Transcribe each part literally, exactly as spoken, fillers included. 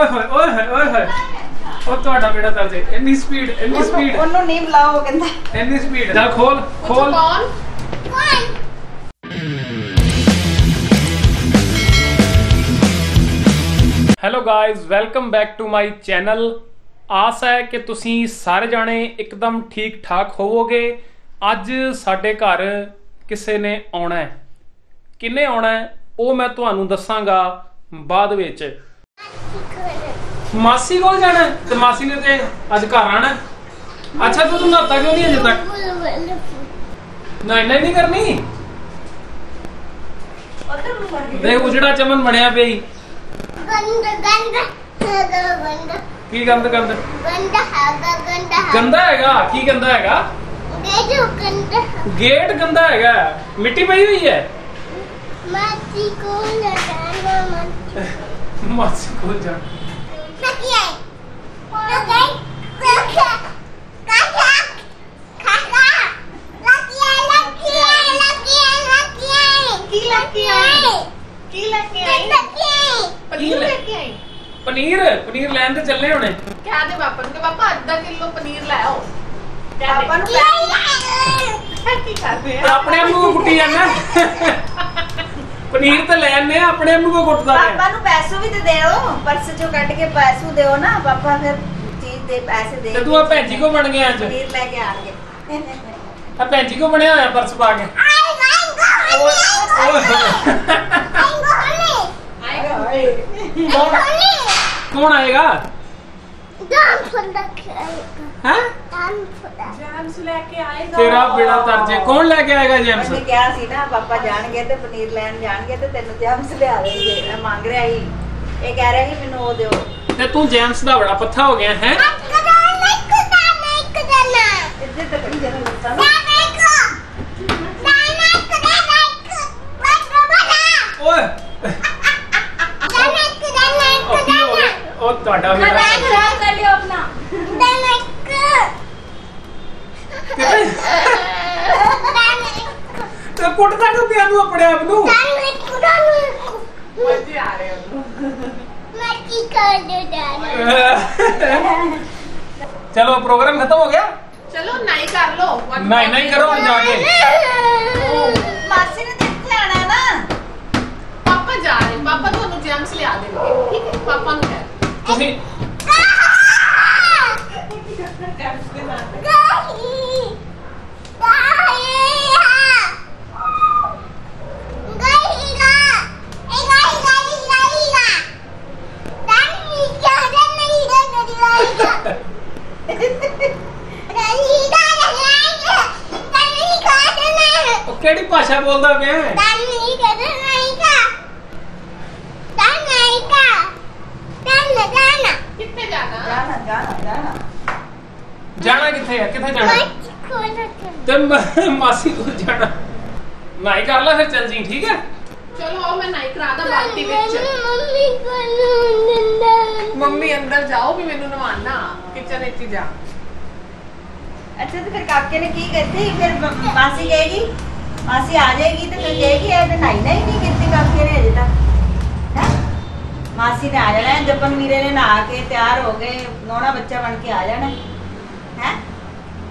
ओए होए ओए होए ओए होए ओ ਤੁਹਾਡਾ ਬੇੜਾ ਤਰਦੇ ਇੰਨੀ ਸਪੀਡ ਇੰਨੀ ਸਪੀਡ ਉਹਨੂੰ ਨੀਮ ਲਾਓ ਕਹਿੰਦਾ ਇੰਨੀ ਸਪੀਡ ਜਾ ਖੋਲ ਖੋਲ ਕੌਣ hello guys welcome back to my channel. आस है कि तुसी सारे जाने एकदम ठीक ठाक होवोगे। अज साडे घर किसी ने आना है, किन्ने आना है वो मैं तुहानू दसांगा बाद विच। मासी कोल जाना है ते मासी ने ते अज घर आना है। अच्छा तो तू नहाता क्यों नहीं अजे तक? नहीं नहीं करनी। देख उजड़ा चमन बनिया पई। गंदा पनीर पनीर लैन तो चलने होने। क्या दे पापा ने पापा आधा किलो पनीर लाओ। पापा नु की करदे आ अपने आप नु गुट्टी जाना। पनीर तो लैने आ अपने आप नु को गुट्टदा। पापा नु पैसे भी दे देओ, पर्स चो कट के पैसे देओ ना पापा, फिर चीज दे पैसे दे। ते तू आ भैंजी को बन गया, आज पनीर लेके आ गए। आ भैंजी को बनया होया पर्स पा के। कौन आएगा? जेम्स लेके आएगा। तेरा बेड़ा तरजे। कौन लेके आएगा जेम्स? मैंने कहा सी ना पापा जाएंगे तो पनीर लेने जाएंगे तो तेरे जेम्स ले आएंगे। मैं मांग रहा ही, ये कह रहा ही मैंने वो दो। ते तू जेम्स दा बड़ा पत्ता हो गया है। ਤੁਹਾਡਾ ਵੀ ਖਰਾਬ ਕਰ ਲਿਓ ਆਪਣਾ ਡਾਇਨਿਕ ਤੇ ਕੁੱਟਦਾ ਨੂੰ ਪਿਆ ਨੂੰ ਆਪਣੇ ਆਪ ਨੂੰ ਡਾਇਨਿਕ ਕੁੱਟਦਾ ਨੂੰ ਮੱਜੀ ਆ ਰਹੇ ਹੋ ਮੱਜੀ ਕਰ ਦੋ ਡਾਇਨਿਕ। ਚਲੋ ਪ੍ਰੋਗਰਾਮ ਖਤਮ ਹੋ ਗਿਆ। ਚਲੋ ਨਹੀਂ ਕਰ ਲੋ ਨਹੀਂ ਨਹੀਂ ਕਰੋ ਜਾ ਕੇ। ਮਾਸੀ ਨੇ ਦਿੱਤੇ ਆਣਾ ਨਾ ਪਾਪਾ ਜਾ ਰਹੇ। ਪਾਪਾ ਤੁਹਾਨੂੰ ਜੈਮਸ ਲਿਆ ਦੇਣਗੇ ਠੀਕ ਹੈ। ਪਾਪਾ ਨੂੰ ਕਿਹੜੀ ਭਾਸ਼ਾ ਬੋਲਦਾ ਪਿਆ? जाना किथे है? किथे जाना? ते मासी को जाना। नाई कर ला फिर चल जी ठीक है। चलो आओ मैं नाई करा दा बाल्टी विच। मम्मी को अंदर मम्मी अंदर जाओ भी मेनू नवाना किचन इच जा। अच्छा तो फिर काके ने की कहती फिर मासी कहेगी मासी आ जाएगी तो फिर कहेगी है तो नाई नाई नहीं कहती काके ने अजे तक। मासी ने आ जाना है जपन वीरे ने नहा के तैयार हो गए नौना बच्चा बन के आ जाना है।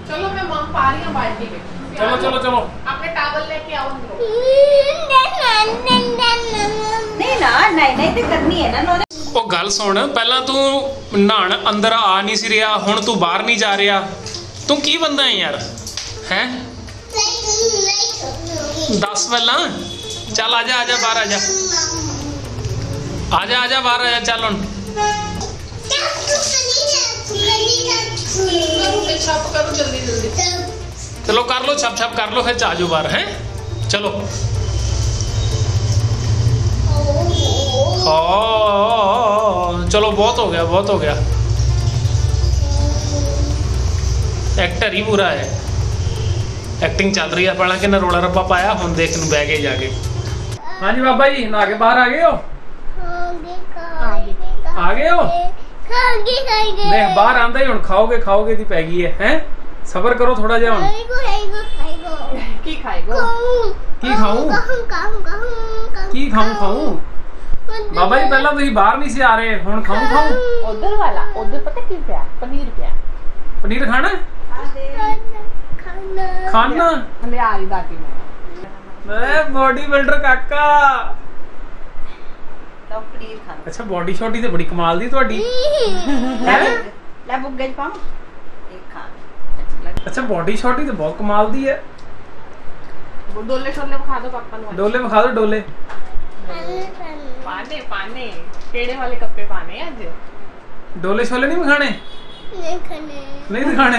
चलो मैं मम पा रही हूं बाल्टी में। चलो चलो चलो अपने टॉवल लेके आओ अंदर। नहीं ना नहीं नहीं तो करनी है ना नोने। ओ गल सुन, पहला तू नहाण अंदर आ नहीं सी रिया, हुण तू बाहर नहीं जा रिया। तू की बंदा है यार? हैं दस पहला चल आजा आजा बाहर आजा आजा आजा बाहर आजा चल हुण। करो जल्दी जल्दी। चलो कर लो छप छप कर लो फिर चाजू बार है। चलो ओ, चलो बहुत हो गया बहुत हो गया। एक्टर ही बुरा है, एक्टिंग चल रही है। पहला कि रोला रब्बा पाया हम देख नू बह गए जाके। हाँ जी बाबा जी नहा के बाहर आ गए हो? आ गए हो? देख बाहर आंदा ही हुण खाओगे खाओगे दी पै गई है। हैं सबर करो थोड़ा जा हुण। की खाएगो की खाऊं की खाऊं खाऊं बाबा जी पहला तुम बाहर नहीं से आ रहे हुण खाऊं खाऊं उधर वाला उधर पता की पिया पनीर पिया पनीर खाना खाना खाना ले आ रही दादी मैं बॉडी बिल्डर काका तो पनीर खाना अच्छा बॉडी शॉटी से बड़ी कमाल दी तुम्हारी है ले बुग्गे च पाऊं एक खा अच्छा बॉडी शॉटी तो बहुत कमाल दी है वो डोले छोले में खा दो पापा ने डोले में खा दो डोले पाने पाने पेड़े वाले कप्पे पाने आज डोले छोले नहीं खाने नहीं खाने नहीं दिखाने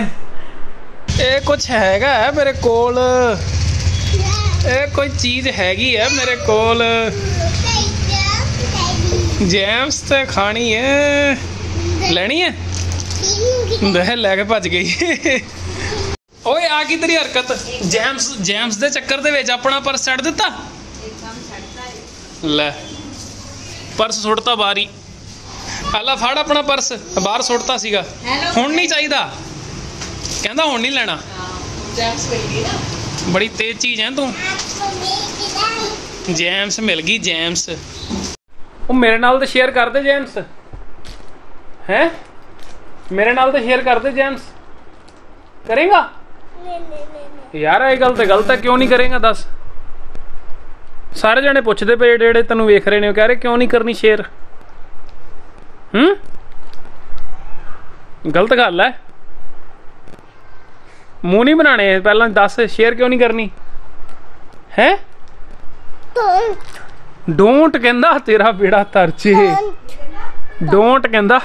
ये कुछ हैगा है मेरे कोल ये कोई चीज हैगी है मेरे कोल जैम्स तो खानी है लेनी है दह लेके भज गई ओए आ की तेरी हरकत जैम्स जैम्स दे चक्कर दे विच अपना पर्स छड़ दिता ले ਪਰਸ ਸੁੱਟਤਾ ਬਾਰੀ ਪਹਿਲਾਂ ਫੜ ਆਪਣਾ ਪਰਸ ਬਾਹਰ ਸੁੱਟਤਾ ਸੀਗਾ ਹੁਣ ਨਹੀਂ ਚਾਹੀਦਾ ਕਹਿੰਦਾ ਹੁਣ ਨਹੀਂ ਲੈਣਾ ਜੈਮਸ ਮਿਲ ਗਈ ਨਾ ਬੜੀ ਤੇਜ਼ ਚੀਜ਼ ਹੈ ਤੂੰ ਜੈਮਸ ਮਿਲ ਗਈ ਜੈਮਸ ਉਹ ਮੇਰੇ ਨਾਲ ਤਾਂ ਸ਼ੇਅਰ ਕਰ ਦੇ ਜੈਮਸ ਹੈ ਮੇਰੇ ਨਾਲ ਤਾਂ ਸ਼ੇਅਰ ਕਰ ਦੇ ਜੈਮਸ ਕਰੇਗਾ ਨਹੀਂ ਨਹੀਂ ਨਹੀਂ ਯਾਰ ਇਹ ਗੱਲ ਤਾਂ ਗਲਤ ਹੈ ਕਿਉਂ ਨਹੀਂ ਕਰੇਗਾ ਦੱਸ सारे जने पुछते पे जेडे तेन वेख रहे ने कह रहे क्यों नहीं करनी शेयर हम्म गलत गल है मुँह नहीं बनाने पहला दस शेयर क्यों नहीं करनी है डोंट कहंदा तेरा बेड़ा तरचे डोंट कहंदा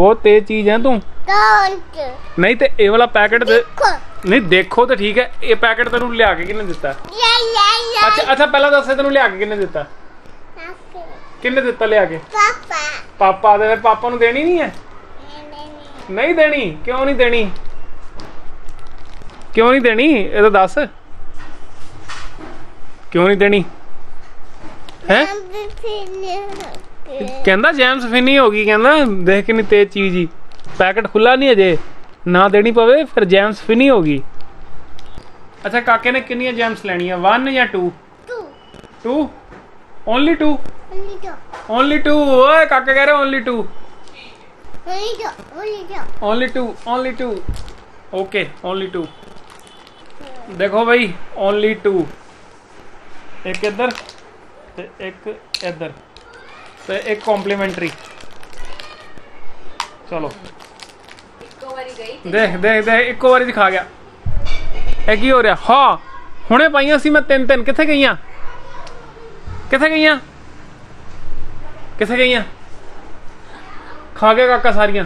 बहुत तेज चीज है तू नहीं तो ये वाला पैकेट नहीं देखो तो ठीक है ये पैकेट तेन लिया के किन्ने दिता अच्छा अच्छा पहला दस तेन लिया के किन्ने दिता किन्ने दिता लिया के पापा पापा दे पापा नूं देनी नहीं है नहीं देनी क्यों नहीं देनी क्यों नहीं देनी ये तो दस क्यों नहीं देनी है कहंदा जैम्स फिनी होगी कहंदा देख कितनी तेज चीज ही पैकेट खुला नहीं अजे ना देनी पवे फिर जैम्स फिनी होगी अच्छा काके ने कितनी जैम्स लेनी है वन या two two only two only two ओए काके कह रहे only two only two only two okay only two देखो भाई ओनली टू एक इधर एक इधर तो एक कॉम्प्लीमेंट्री चलो देख देख देख एक बारी दिखा गया एक ही हो रहा हाँ हुणे पाइया सी मैं तीन तीन किथे गई किथे गई किथे गई खा गया काका सारिया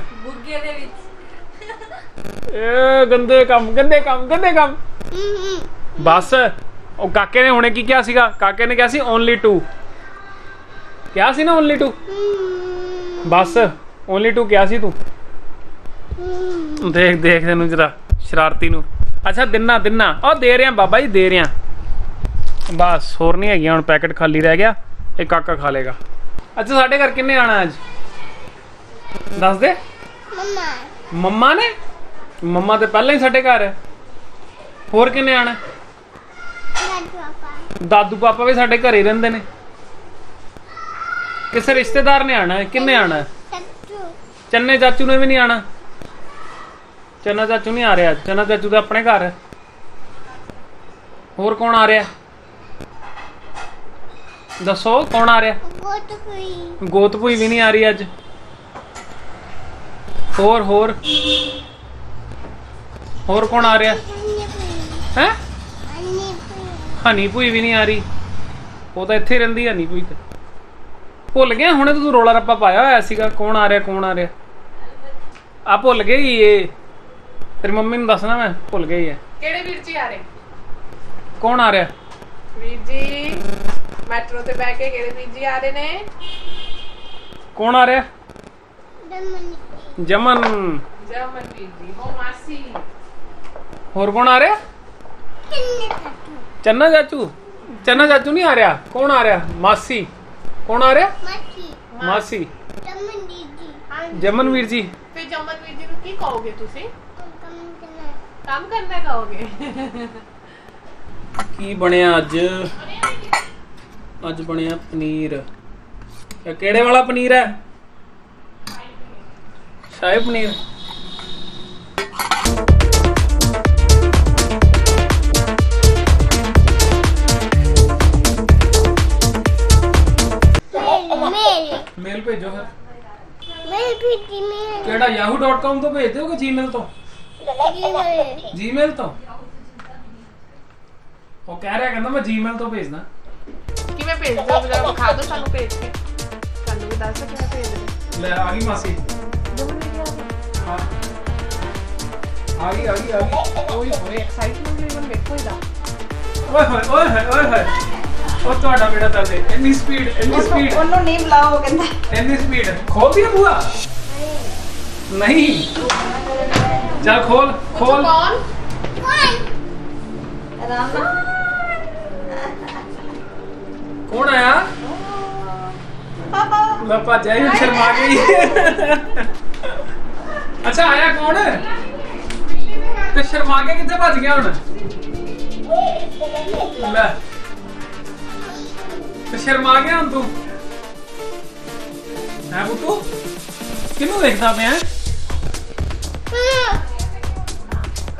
गंदे काम गंदे काम गंदे काम बस और काके ने हुणे की क्या सीगा काके ने क्या सी ओनली टू क्या सी ना ओनली टू बस ओनली टू क्या सी तू देख देख तेन जरा शरारती नू अच्छा दिना दिना ओ दे रहे हैं बाबा जी दे रहे हैं बस होर नहीं है हुण पैकेट खाली रह गया एक काका खा लेगा अच्छा साढ़े घर किन्ने आना आज दस दे मम्मा ने मम्मा तो पहले ही साढ़े घर है होर किन्ने आना दादू पापा भी साढ़े घर ही रहिंदे ने किसे रिश्तेदार ने आना है किन्ने आना है चन्ने चाचू ने भी नहीं आना चन्ना चाचू नहीं आ रहा चन्ना चाचू तो अपने घर है होर कौन आ रहा दसो कौन आ रहा गोतभुई भी नहीं आ रही अज होर होर होर कौन आ रहा है हनी भुई भी नहीं आ रही वो तो इत्थे रहिंदी हनी भुई तो भुल गया हुणे तो तू रोला रप्पा पाया होया सीगा कौन आ रहा कौन आ रहा आ भुल गए ये तेरी मम्मी ने दसना मैं भुल गई है केड़े वीर जी आ रहे कौन आ रहा वीर जी मेट्रो ते बैठ के केड़े वीर जी आ रहे ने कौन आ रहा जमन जमन वीर जी हो मासी और कौन आ रहा चन्ना चाचू चन्ना चाचू नहीं आ रहा कौन आ रहा मासी कौन आ रहा मासी जमन वीर जी फिर जमन वीर जी को की कहोगे तुसी काम करना कहोगे की बने अज अज बने पनीर, केड़े वाला पनीर है? शाही पनीर। मेल भेजो फिर। मेल भेजी मेल। केड़ा yahoo डॉट कॉम तो भेज दोगे जीमेल तो? जीमेल। जीमेल तो? वो कह रहा है कहना मैं जीमेल तो भेजना। कि मैं भेज दूं जरा दिखा दो सानू भेज के। सानू भी दस कि मैं भेज दूं। ले आ गई मासी। हां। आ गई आ गई आ गई। कोई पूरे एक्साइटमेंट लेवल देखो इदा। ओए होए ओए होए ओए होए। ਉਹ ਤੁਹਾਡਾ ਬੇੜਾ ਦਰਦ ਹੈ ਇੰਨੀ ਸਪੀਡ ਇੰਨੀ ਸਪੀਡ ਉਹਨੂੰ ਨੀਮ ਲਾਓ ਕਹਿੰਦਾ ਇੰਨੀ ਸਪੀਡ ਖੋਲ ਦੀ ਬੂਆ ਨਹੀਂ ਜਾ ਖੋਲ ਖੋਲ ਕੌਣ ਕੌਣ ਰਾਮ ਕੌਣ ਆਇਆ ਪਾਪਾ ਲੱਪਾ ਜਾਈ ਸ਼ਰਮਾ ਗਈ ਅੱਛਾ ਆਇਆ ਕੌਣ ਤੇ ਸ਼ਰਮਾ ਕੇ ਕਿੱਥੇ ਭੱਜ ਗਿਆ ਹੁਣ ਲੈ शर्मा गया हम तू है बुटू किनू देखता पे है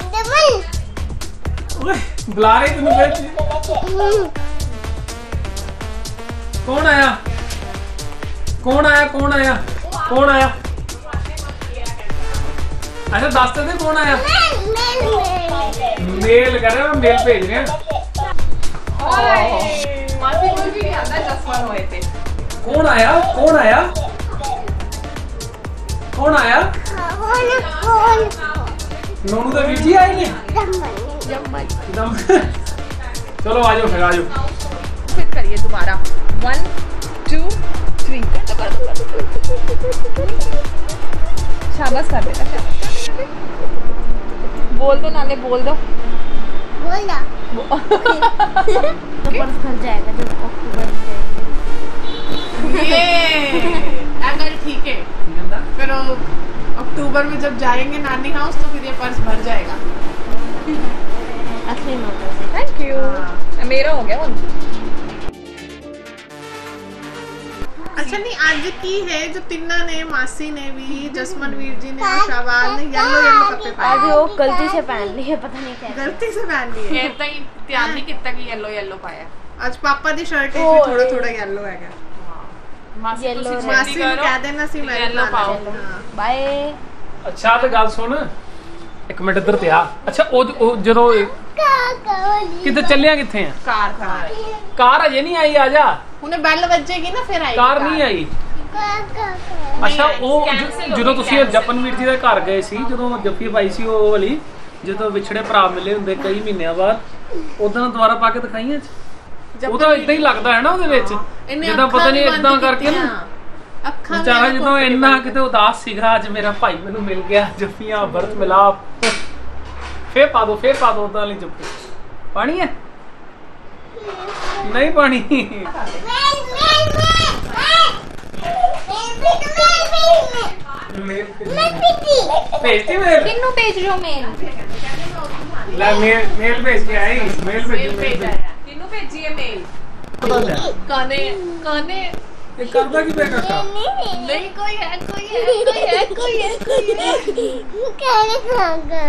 बुला रही तू फिर कौन आया कौन आया कौन आया कौन आया अच्छा दस दे कौन आया मेल कर रहे मेल भेज रहे हैं मासी कोई भी नहीं आता चश्मा होए थे कौन आया कौन आया कौन आया नोनू तो बीजी आई ने चलो आ जाओ फिर आ जाओ फिर करिए दोबारा वन टू थ्री शाबाश कर बेटा शाबाश बोल दो नाले बोल दो बोल ना ऊपर खल जाएगा जब अक्टूबर में ये अगर ठीक है फिर अक्टूबर में जब जाएंगे नानी हाउस तो फिर ये पर्स भर जाएगा असली मोटर से थैंक यू मेरा हो गया अच्छा नहीं आज की है जो तिन्ना ने मासी ने भी जसमन वीर जी ने शाबाल ने येलो येलो कपड़े पहने आज वो गलती से पहन लिए पता नहीं कैसे गलती से पहन लिए ये तो इत्यादि ने कितना की येलो येलो पाया आज पापा दी शर्ट में थोड़ा थोड़ा येलो है क्या मासी को मासी को कह देना सी मैं येलो पाऊं बाय अच्छा तो गल सुन एक मिनट इधर ते आ अच्छा ओ जरो किथे चलिया किथे हैं कार कार कार अजे नहीं आई आजा उन्हें बैल बजेगी ना फिर आई कार नहीं आई अच्छा वो जो तुसी जपनवीर जी दे घर गए सी जो जप्पी पाई सी वो वाली जो विछड़े भरा मिले हुंदे कई महीने बाद उदन दोबारा पाके दिखाई ओदा इदां ही लगदा है ना ओदे विच जदा पता नहीं इदां करके ना अखा चाहे जदों इन्ना किते उदास सीगा अज मेरा भाई मेनू मिल गया जप्पियां बरत मिलाप फिर पा दो फिर पा दो उदां वाली जप्पी पानी है नहीं पानी भेजती मेल किन्नू भेज रहे हो मेल ला मेल मेल भेज के आई मेल भेज किन्नू भेजी है मेल पता नहीं कने कने ये करता की बेटा का नहीं कोई है कोई है कोई है कोई है कोई है कहने खाऊंगा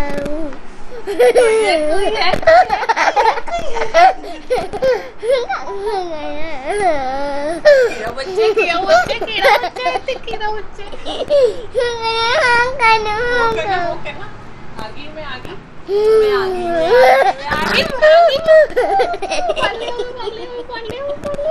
कोई है बच्चे किया बच्चे किया बच्चे किया बच्चे आगे मैं आगे मैं आगे मैं आगे मैं आगे